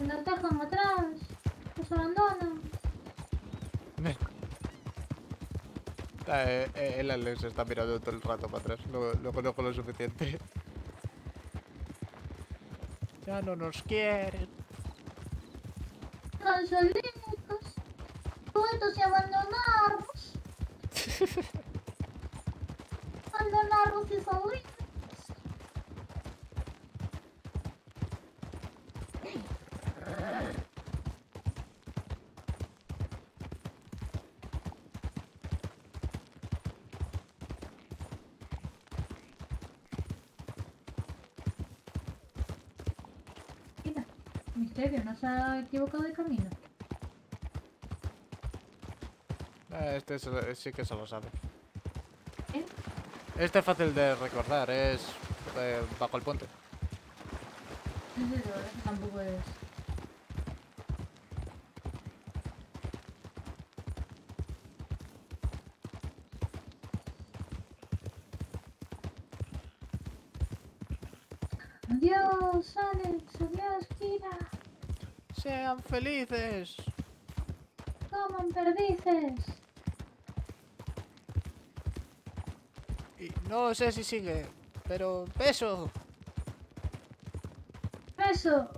Nos dejan atrás, nos abandonan. El Alex está mirando todo el rato para atrás, lo conozco lo suficiente. Ya no nos quieren. Cansaditos, puestos y abandonarnos. Abandonarnos y salir. Misterio, ¿no se ha equivocado de camino? Este sí que se lo sabe. ¿Eh? Este es fácil de recordar, es bajo el puente. No sé, tampoco es... Adiós, Alex, adiós, Kira. Sean felices. Coman perdices. Y no sé si sigue, pero beso. Beso.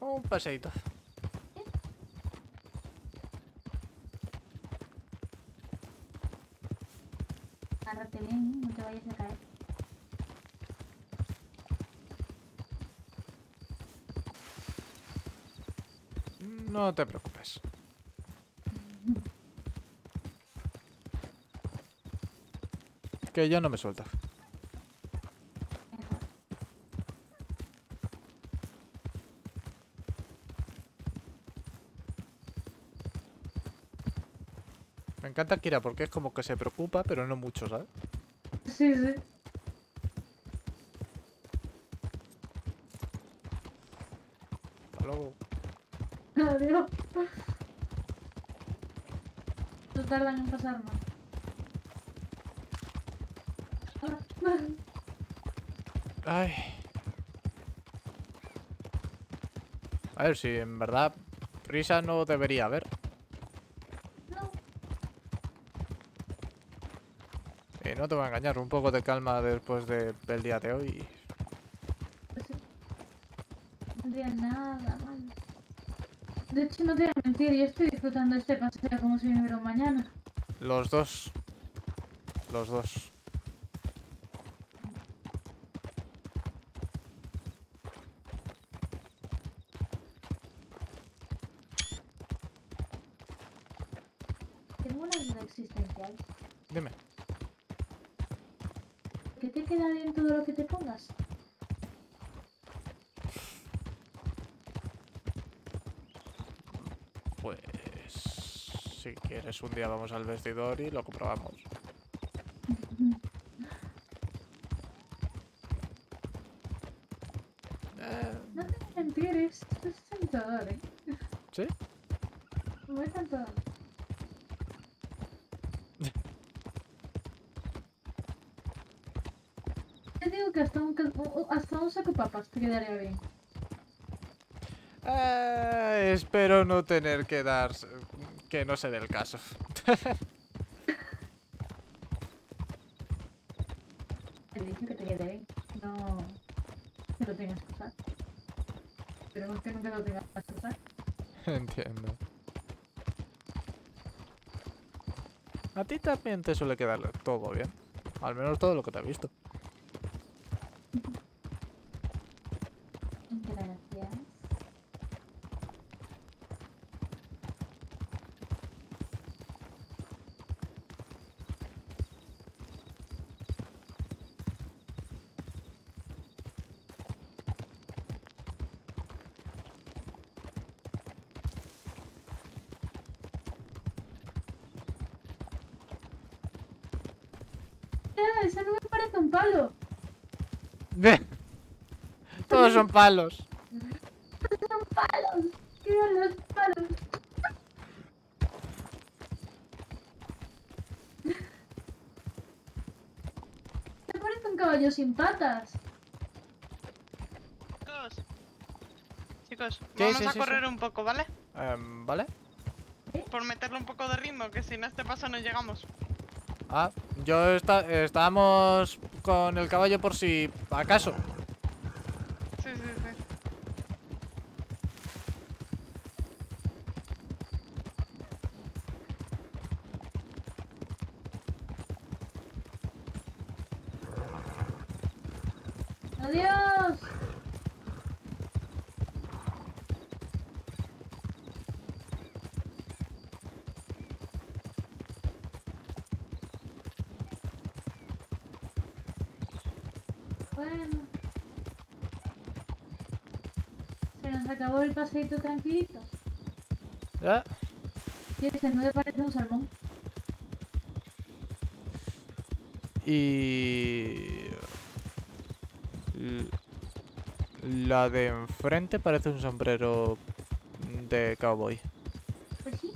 Un paseíto. Agárrate bien, no te vayas a caer. No te preocupes. Que yo no me suelto. Me encanta Kira porque es como que se preocupa, pero no mucho, ¿sabes? Sí, sí. Hasta luego. Adiós. No tardan en pasar más. Ay. A ver si en verdad prisa no debería haber. No te voy a engañar, un poco de calma después del día de hoy. No tiene nada, man. De hecho, no te voy a mentir, yo estoy disfrutando este paseo como si me hubiera mañana. Los dos. Los dos. Tengo una duda existencial. Dime. ¿Qué te queda bien todo lo que te pongas? Pues... si quieres un día vamos al vestidor y lo comprobamos. No te voy a mentir, esto es tentador, ¿eh? ¿Sí? Muy tentador. Digo que hasta un saco papas te quedaría bien. Espero no tener que dar... que no se dé el caso. Te dije que te quede bien. No... que lo tengas que usar. Pero es que nunca lo tengas que usar. Entiendo. A ti también te suele quedar todo bien. Al menos todo lo que te he visto. Gracias. sea, esa no me parece un palo. Ve. Todos son palos. Todos son palos. Quiero los palos. Me parece un caballo sin patas. Chicos, vamos a correr un poco, ¿vale? ¿Vale? Por meterle un poco de ritmo, que si no este paso no llegamos. Ah, yo estábamos con el caballo por si acaso. Sí, sí, sí. ¡Adiós! Bueno. Se nos acabó el paseito tranquilito. ¿Ya? ¿Quieres? ¿No te parece un salmón? Y... la de enfrente parece un sombrero de cowboy. Pues sí.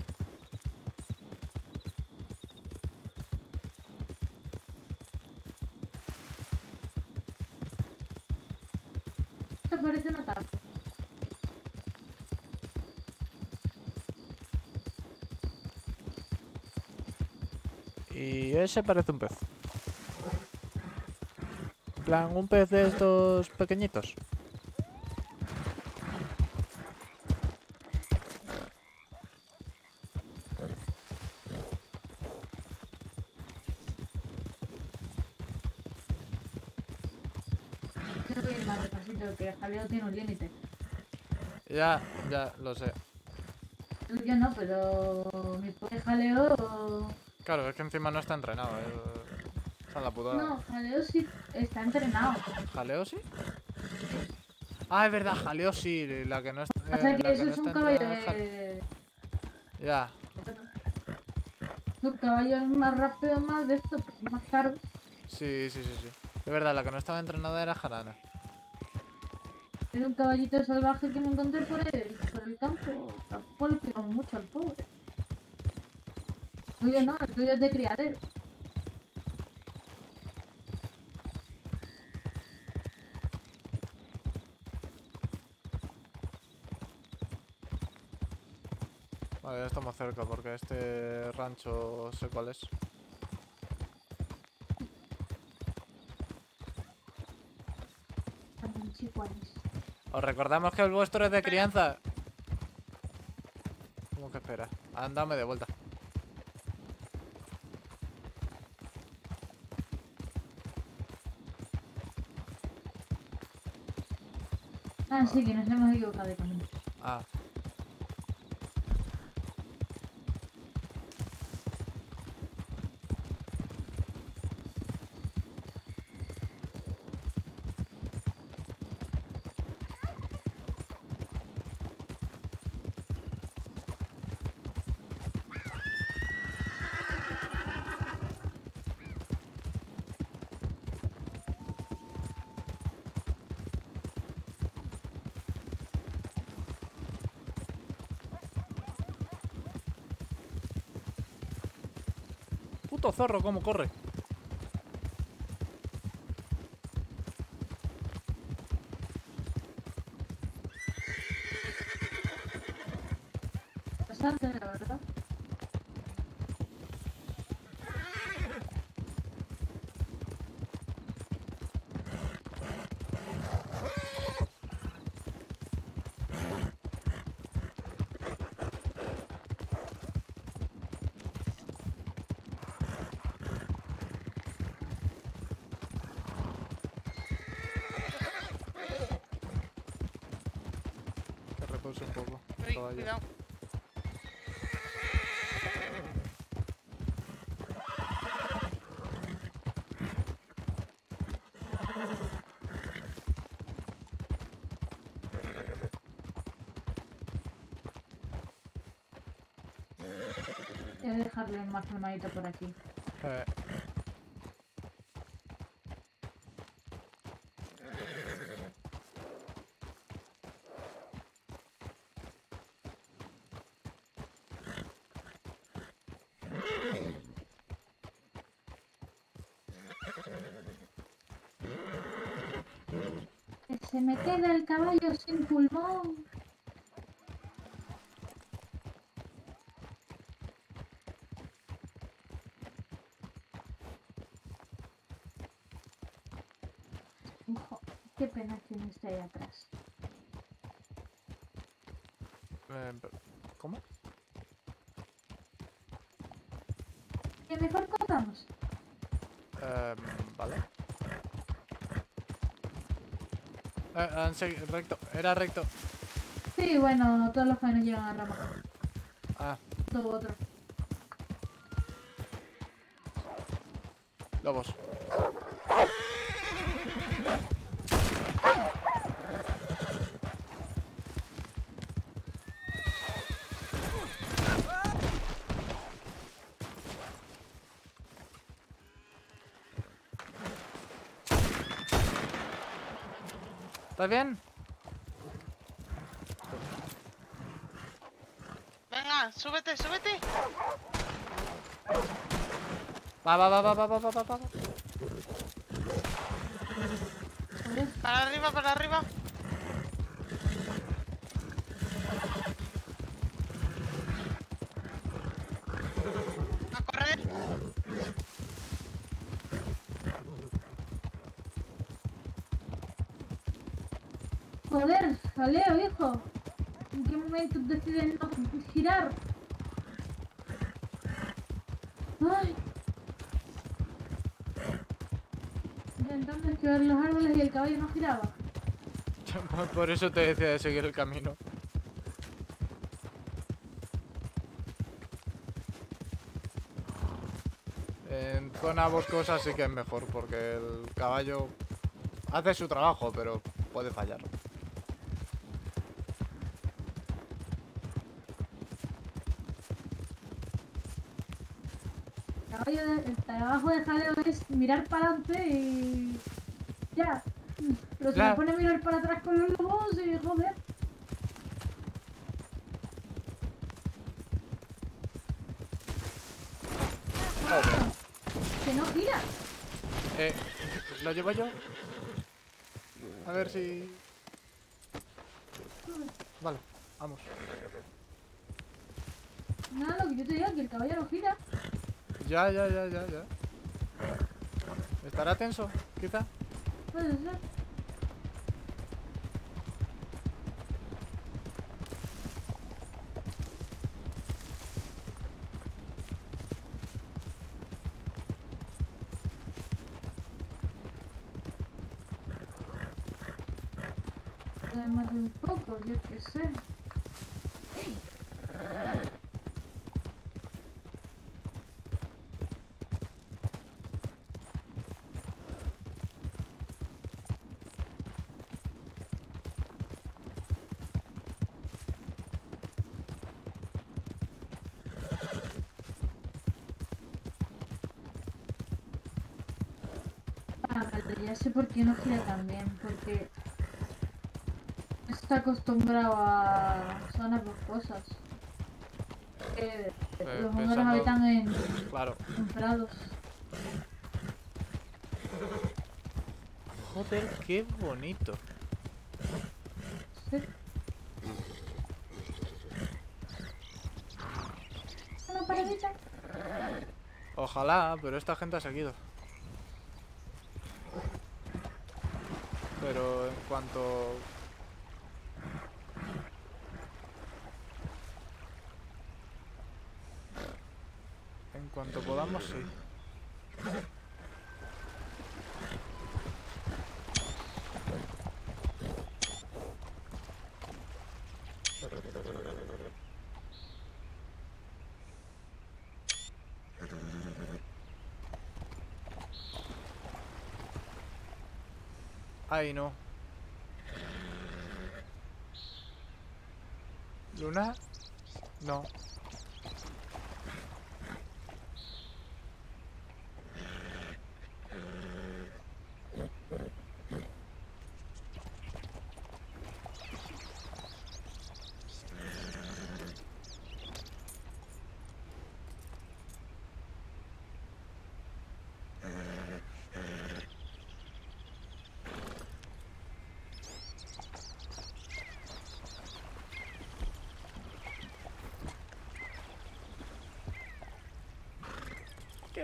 Parece una tarta. Y ese parece un pez. En plan, un pez de estos pequeñitos. Que Javier tiene un límite. Ya, lo sé. Yo no, pero mi pobre jaleo... Claro, es que encima no está entrenado, está en la putada. No, jaleo sí está entrenado. ¿Jaleo sí? Ah, es verdad, jaleo sí, la que no está... O sea, que eso es un caballo de... Ya. Un caballo es más rápido, más de esto, más caro. Sí. Es verdad, la que no estaba entrenada era jarana. Era un caballito salvaje que me encontré por el campo. Tampoco le pegó mucho al pobre. Oye, no, el tuyo es de criadero. Vale, ya estamos cerca porque este rancho sé cuál es. Os recordamos que el vuestro es de crianza. ¿Cómo que espera? Andame de vuelta. Ah, sí, que nos hemos equivocado de camino. Ah. Puto zorro, cómo corre. Bastante, la verdad. Un poco. Uy, cuidado. Voy a dejarle más formadito por aquí. se me queda el caballo sin pulmón. Ojo, qué pena que no esté ahí atrás. ¿Cómo? Que mejor cortamos. Vale. Recto, era recto. Sí, bueno, todos los caminos llegan a Roma. Ah. Todo otro. Lobos. ¿Estás bien? Venga, súbete, súbete. Va. Para arriba, para arriba. A correr. Joder, jaleo, hijo. ¿En qué momento deciden no girar? Ay. Intentando esquivar los árboles y el caballo no giraba. Por eso te decía de seguir el camino. En zona boscosa sí que es mejor, porque el caballo hace su trabajo, pero puede fallar. El trabajo de jaleo es mirar para adelante y... ya. Pero se me pone a mirar para atrás con los lobos y joder. ¡Que no gira! ¿Lo llevo yo? A ver si... Vale, vamos. Nada, lo que yo te digo es que el caballo no gira. Ya. ¿Estará tenso, quizá? Puede ser. Además de un poco, yo qué sé. Ya sé por qué no gira tan bien, porque está acostumbrado a zonas boscosas. Los humanos habitan en, claro, en prados. Joder, qué bonito. Sí. ¿Una paredita? Ojalá, pero esta gente ha seguido. Pero en cuanto... en cuanto podamos, sí. Ay, no. ¿Luna? No.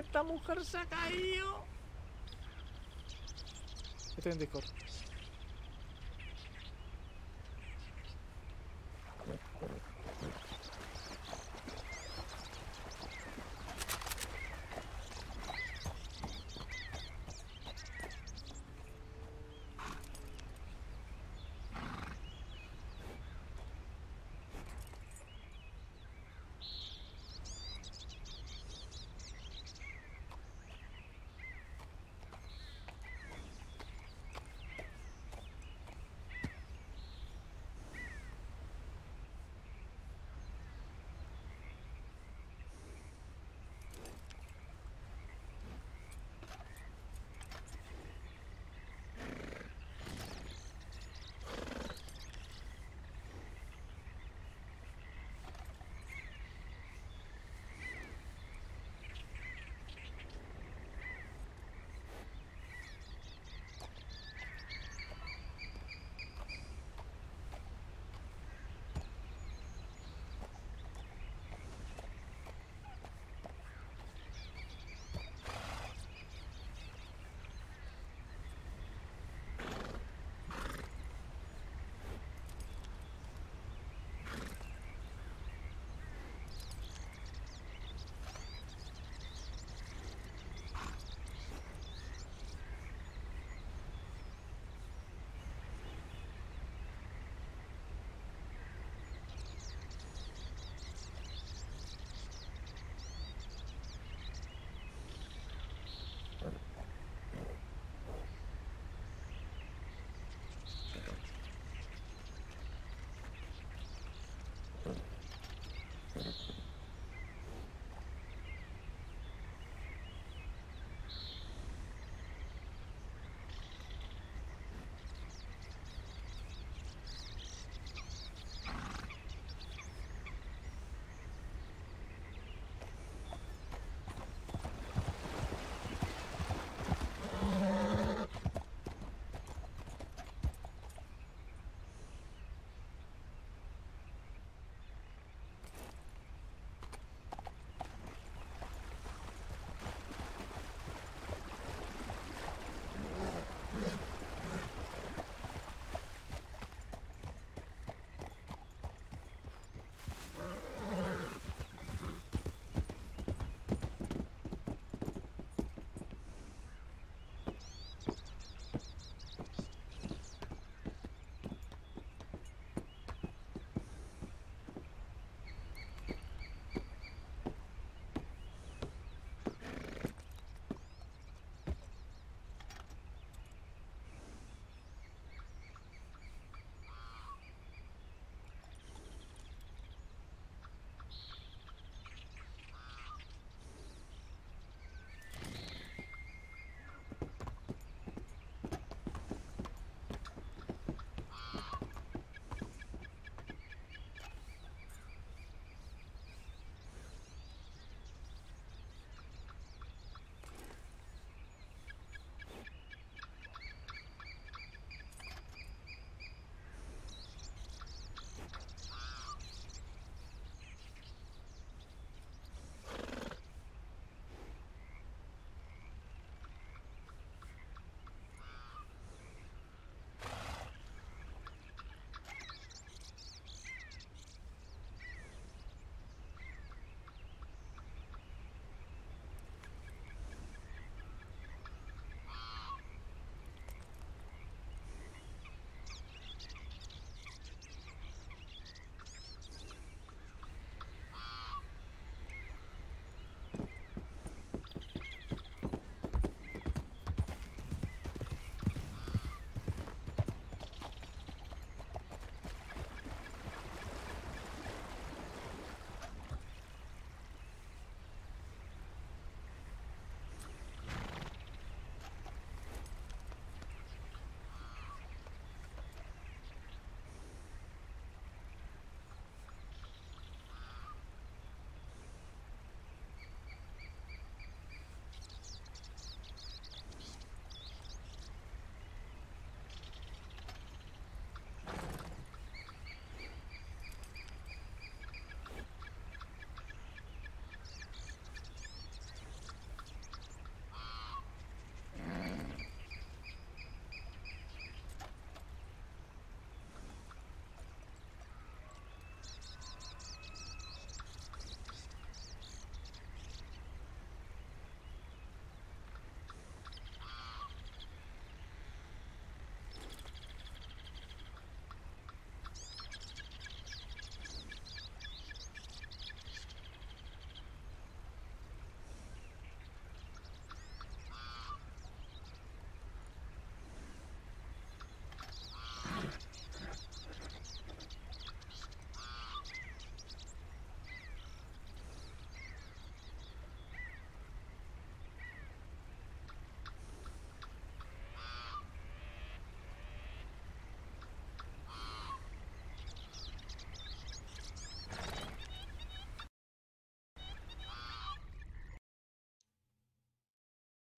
que esta mujer se ha caído. Estoy en Discord.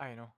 Ay, no.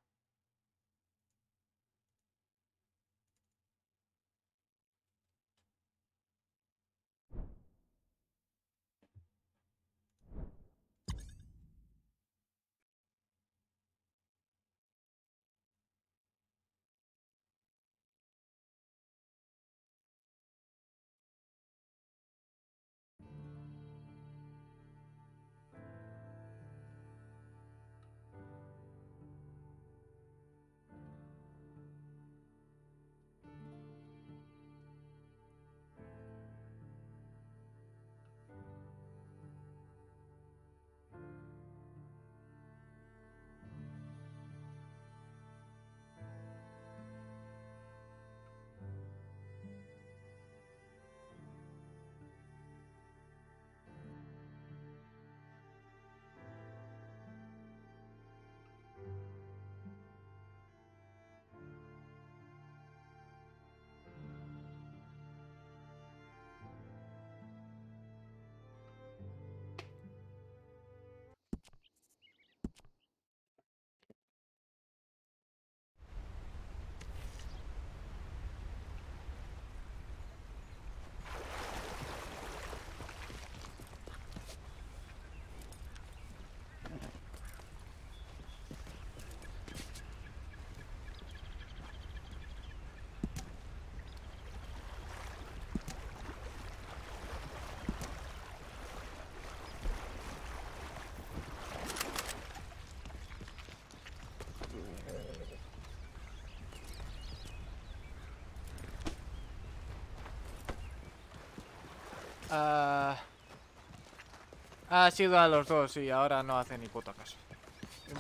Ha sido a los dos y ahora no hace ni puto caso.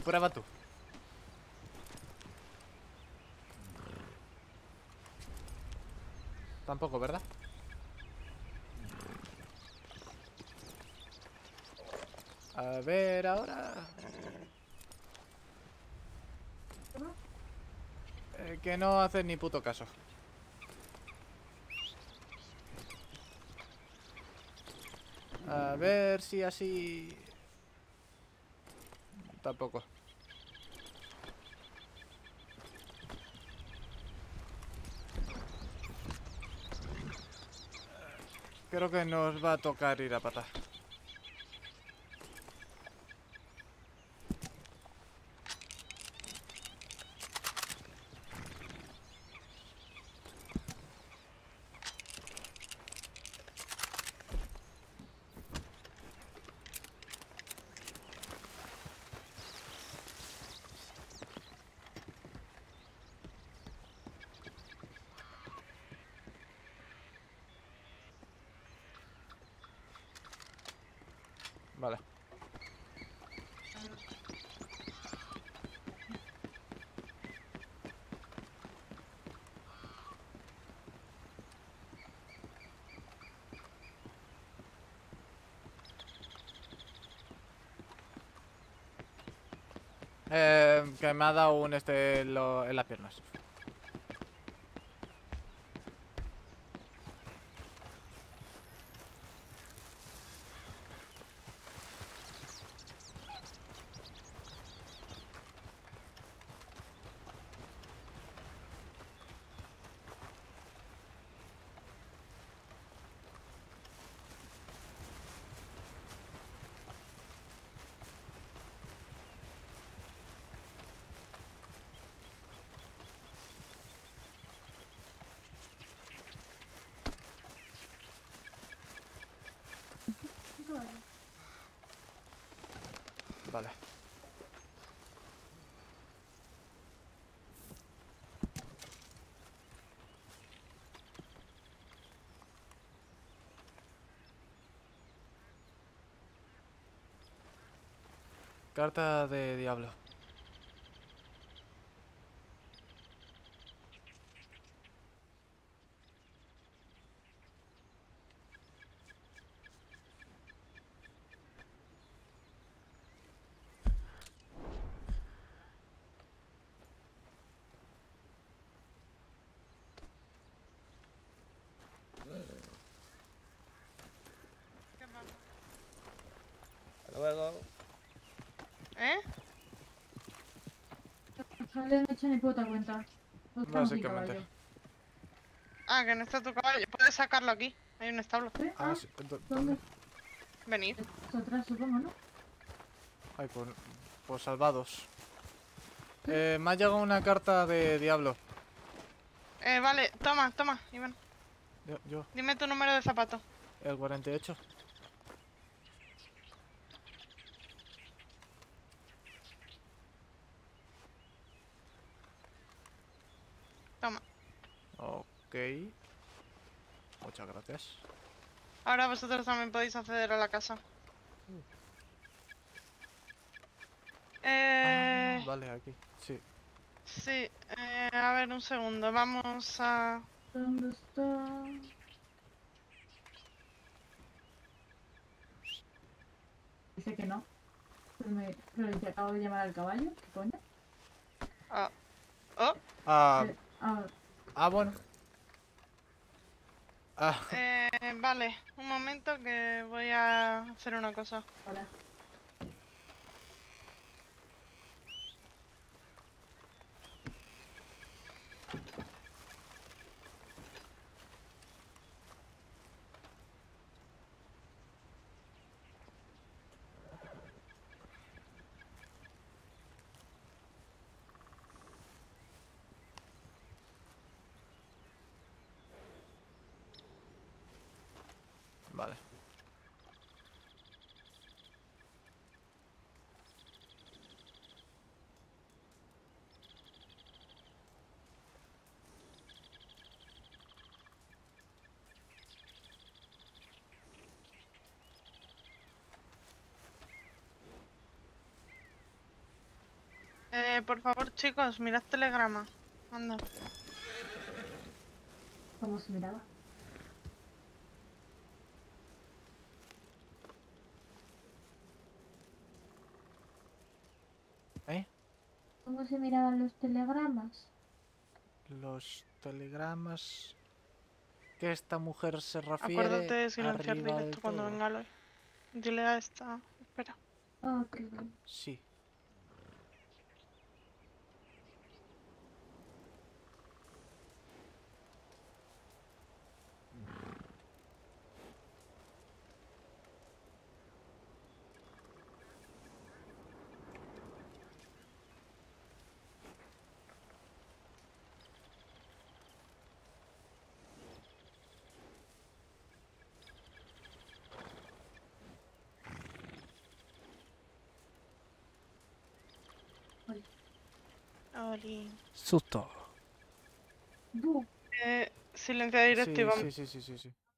Prueba tú. Tampoco, ¿verdad? A ver, ahora... que no hace ni puto caso. A ver si así... Tampoco. Creo que nos va a tocar ir a patar. Vale. Que me ha dado un en las piernas. Vale. Carta de Diablo. Luego. ¿Eh? antes no he hecho ni puta cuenta. Básicamente. Ah, que no está tu caballo. Puedes sacarlo aquí. Hay un establo. ¿Eh? Ah, sí. ¿Dónde? Venid. Atrás, supongo, ¿no? Ay, pues salvados. ¿Sí? Me ha llegado una carta de Diablo. Vale, toma, Iván. Yo. Dime tu número de zapato. El 48. Toma. Ok. Muchas gracias. Ahora vosotros también podéis acceder a la casa. Ah, vale, aquí. Sí. Sí. A ver, un segundo. Vamos a... ¿Dónde está? Dice que no. Pero te acabo de llamar al caballo. ¿Qué coño? Ah. Oh. Ah. Bueno. Ah. Vale, un momento que voy a hacer una cosa. Hola. Vale. Por favor, chicos, mirad telegrama. Anda. ¿Cómo se miraba? ¿Cómo se miraban los telegramas? Los telegramas... Que esta mujer se refiere... Acuérdate de silenciar directo cuando venga Aloy. Dile a esta... Espera. Ah, ok. Sí. Susto. Silencia directiva. Sí, sí, sí, sí, sí.